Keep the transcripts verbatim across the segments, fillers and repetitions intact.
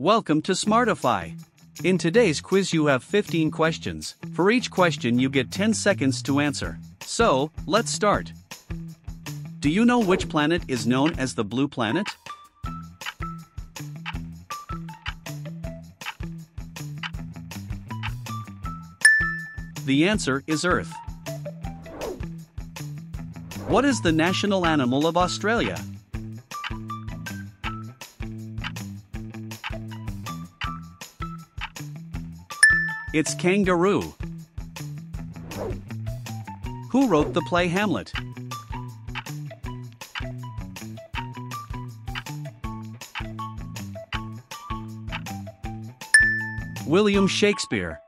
Welcome to Smartify. In today's quiz you have fifteen questions. For each question you get ten seconds to answer. So, let's start. Do you know which planet is known as the blue planet? The answer is Earth. What is the national animal of Australia? It's kangaroo. Who wrote the play Hamlet? William Shakespeare.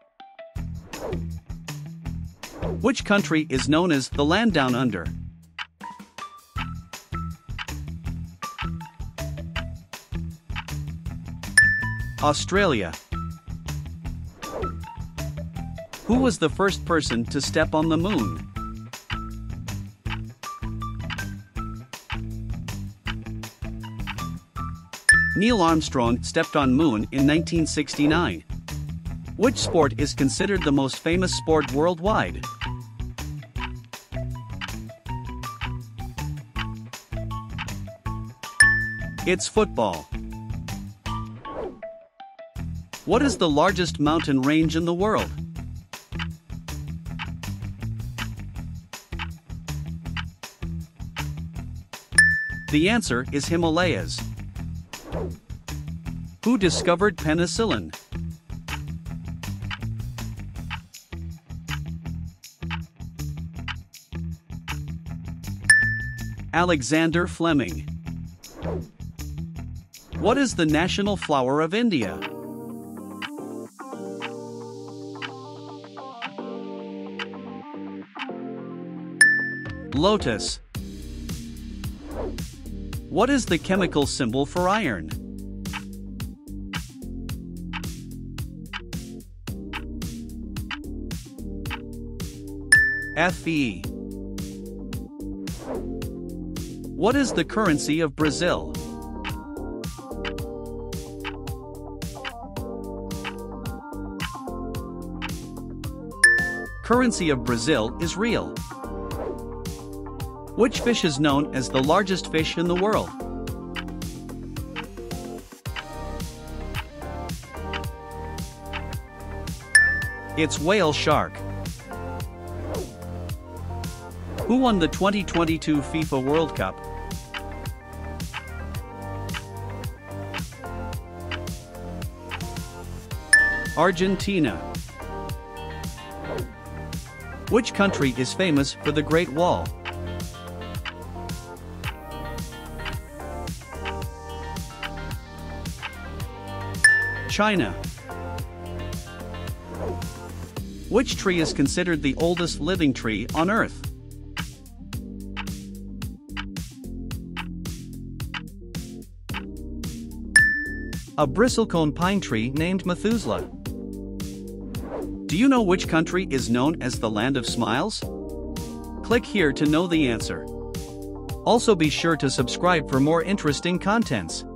Which country is known as the land down under? Australia. Who was the first person to step on the moon? Neil Armstrong stepped on the moon in nineteen sixty-nine. Which sport is considered the most famous sport worldwide? It's football. What is the largest mountain range in the world? The answer is Himalayas. Who discovered penicillin? Alexander Fleming. What is the national flower of India? Lotus. What is the chemical symbol for iron? F E. What is the currency of Brazil? Currency of Brazil is real. Which fish is known as the largest fish in the world? It's whale shark. Who won the twenty twenty-two FIFA World Cup? Argentina. Which country is famous for the Great Wall? China. Which tree is considered the oldest living tree on Earth? A bristlecone pine tree named Methuselah. Do you know which country is known as the land of smiles? Click here to know the answer. Also be sure to subscribe for more interesting contents.